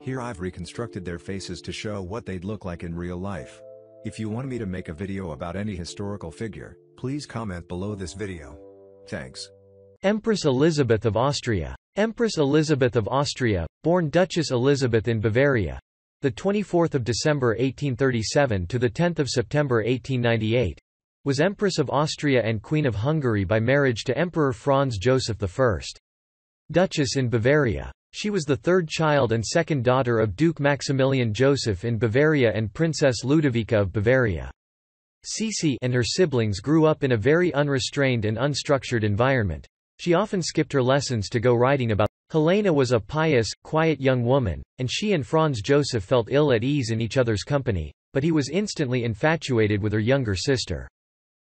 Here I've reconstructed their faces to show what they'd look like in real life. If you want me to make a video about any historical figure, please comment below this video. Thanks. Empress Elisabeth of Austria. Empress Elisabeth of Austria, born Duchess Elisabeth in Bavaria, the 24th of December 1837 to the 10th of September 1898, was Empress of Austria and Queen of Hungary by marriage to Emperor Franz Joseph I. Duchess in Bavaria. She was the third child and second daughter of Duke Maximilian Joseph in Bavaria and Princess Ludovica of Bavaria. Cici and her siblings grew up in a very unrestrained and unstructured environment. She often skipped her lessons to go riding about. Helena was a pious, quiet young woman, and she and Franz Joseph felt ill at ease in each other's company, but he was instantly infatuated with her younger sister.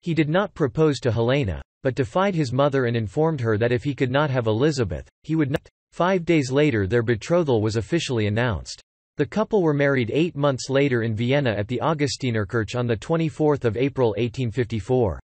He did not propose to Helena, but defied his mother and informed her that if he could not have Elizabeth, he would not. 5 days later their betrothal was officially announced. The couple were married 8 months later in Vienna at the Augustinerkirche on 24 April 1854.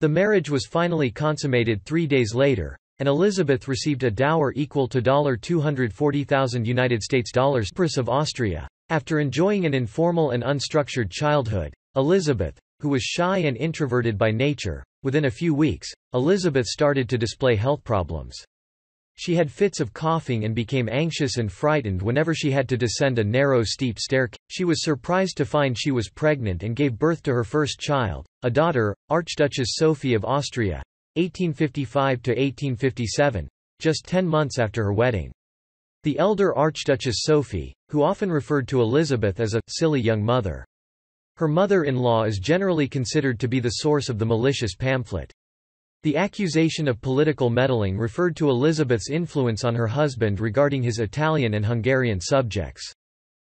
The marriage was finally consummated 3 days later, and Elizabeth received a dower equal to $240,000 Empress of Austria. After enjoying an informal and unstructured childhood, Elizabeth, who was shy and introverted by nature, within a few weeks, Elizabeth started to display health problems. She had fits of coughing and became anxious and frightened whenever she had to descend a narrow steep staircase. She was surprised to find she was pregnant and gave birth to her first child, a daughter, Archduchess Sophie of Austria, 1855–1857, just 10 months after her wedding. The elder Archduchess Sophie, who often referred to Elizabeth as a silly young mother. Her mother-in-law is generally considered to be the source of the malicious pamphlet. The accusation of political meddling referred to Elizabeth's influence on her husband regarding his Italian and Hungarian subjects.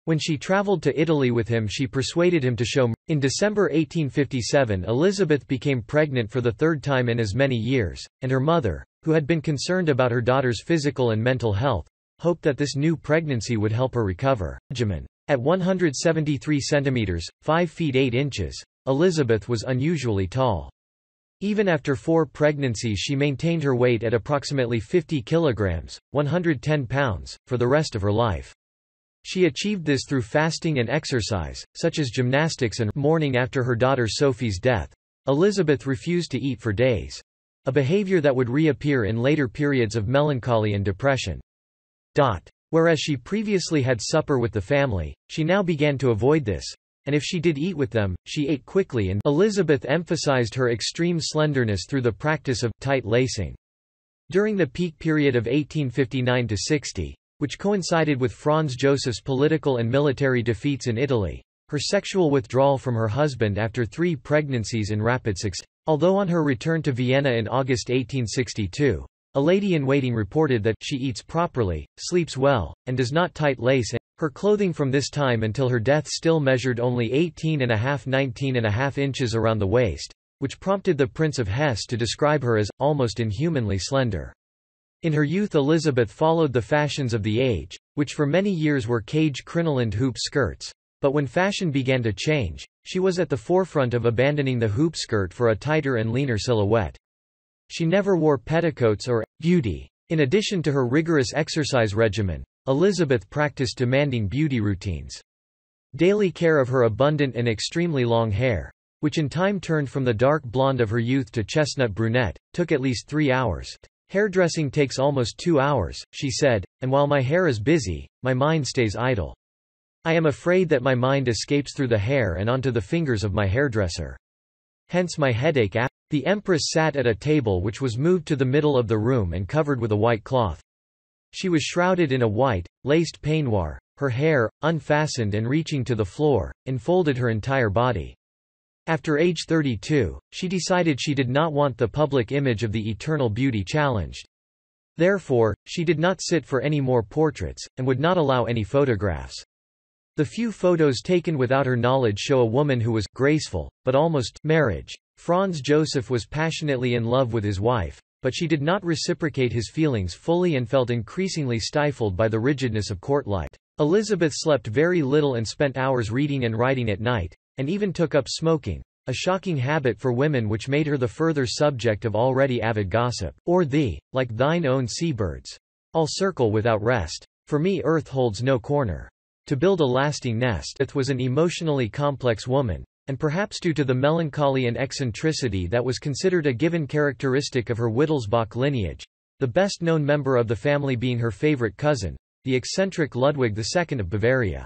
When she traveled to Italy with him, she persuaded him to show mercy. In December 1857, Elizabeth became pregnant for the third time in as many years, and her mother, who had been concerned about her daughter's physical and mental health, hoped that this new pregnancy would help her recover. At 173 centimeters, 5 feet 8 inches, Elizabeth was unusually tall. Even after 4 pregnancies she maintained her weight at approximately 50 kilograms, 110 pounds, for the rest of her life. She achieved this through fasting and exercise, such as gymnastics and mourning. After her daughter Sophie's death, Elizabeth refused to eat for days, a behavior that would reappear in later periods of melancholy and depression. Whereas she previously had supper with the family, she now began to avoid this, and if she did eat with them, she ate quickly. And Elizabeth emphasized her extreme slenderness through the practice of tight lacing. During the peak period of 1859–60, which coincided with Franz Joseph's political and military defeats in Italy, her sexual withdrawal from her husband after 3 pregnancies in rapid succession. Although on her return to Vienna in August 1862, a lady-in-waiting reported that she eats properly, sleeps well, and does not tight lace. Her clothing from this time until her death still measured only 18½–19½ inches around the waist, which prompted the Prince of Hesse to describe her as almost inhumanly slender. In her youth Elizabeth followed the fashions of the age, which for many years were cage crinoline hoop skirts, but when fashion began to change, she was at the forefront of abandoning the hoop skirt for a tighter and leaner silhouette. She never wore petticoats or beauty. In addition to her rigorous exercise regimen, Elizabeth practiced demanding beauty routines. Daily care of her abundant and extremely long hair, which in time turned from the dark blonde of her youth to chestnut brunette, took at least 3 hours. Hairdressing takes almost 2 hours, she said, and while my hair is busy, my mind stays idle. I am afraid that my mind escapes through the hair and onto the fingers of my hairdresser. Hence my headache. The Empress sat at a table which was moved to the middle of the room and covered with a white cloth. She was shrouded in a white, laced peignoir, her hair, unfastened and reaching to the floor, enfolded her entire body. After age 32, she decided she did not want the public image of the eternal beauty challenged. Therefore, she did not sit for any more portraits, and would not allow any photographs. The few photos taken without her knowledge show a woman who was graceful, but almost marriage. Franz Joseph was passionately in love with his wife, but she did not reciprocate his feelings fully and felt increasingly stifled by the rigidness of court life. Elizabeth slept very little and spent hours reading and writing at night, and even took up smoking, a shocking habit for women which made her the further subject of already avid gossip, or the, like thine own sea birds, all circle without rest. For me earth holds no corner. To build a lasting nest. It was an emotionally complex woman, and perhaps due to the melancholy and eccentricity that was considered a given characteristic of her Wittelsbach lineage, the best known member of the family being her favorite cousin, the eccentric Ludwig II of Bavaria.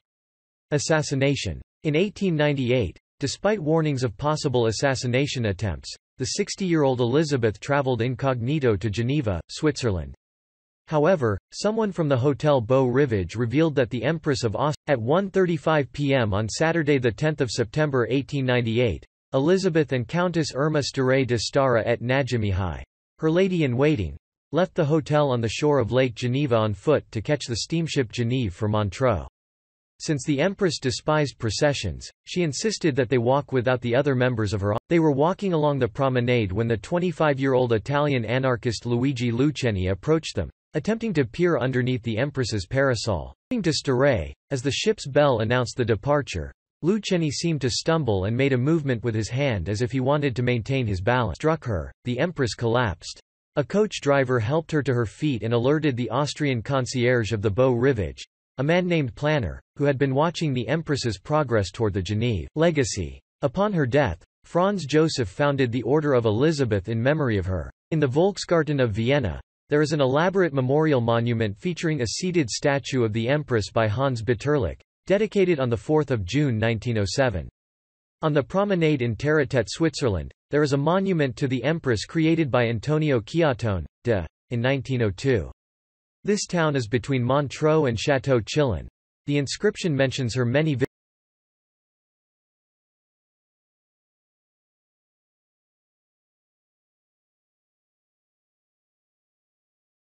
Assassination. In 1898, despite warnings of possible assassination attempts, the 60-year-old Elizabeth traveled incognito to Geneva, Switzerland. However, someone from the Hotel Beau Rivage revealed that the Empress of Austria, at 1:35 p.m. on Saturday 10 September 1898, Elizabeth and Countess Irma Sztáray de Sztára at Nagymihály, her lady-in-waiting, left the hotel on the shore of Lake Geneva on foot to catch the steamship Genève for Montreux. Since the Empress despised processions, she insisted that they walk without the other members of her. They were walking along the promenade when the 25-year-old Italian anarchist Luigi Lucheni approached them, attempting to peer underneath the Empress's parasol. According to Sztáray, as the ship's bell announced the departure, Lucheni seemed to stumble and made a movement with his hand as if he wanted to maintain his balance. Struck her, the Empress collapsed. A coach driver helped her to her feet and alerted the Austrian concierge of the Beau Rivage, a man named Planner, who had been watching the Empress's progress toward the Genève. Legacy. Upon her death, Franz Joseph founded the Order of Elizabeth in memory of her. In the Volksgarten of Vienna, there is an elaborate memorial monument featuring a seated statue of the Empress by Hans Bitterlich, dedicated on 4 June 1907. On the promenade in Territet, Switzerland, there is a monument to the Empress created by Antonio Chiatone, in 1902. This town is between Montreux and Chateau Chillon. The inscription mentions her many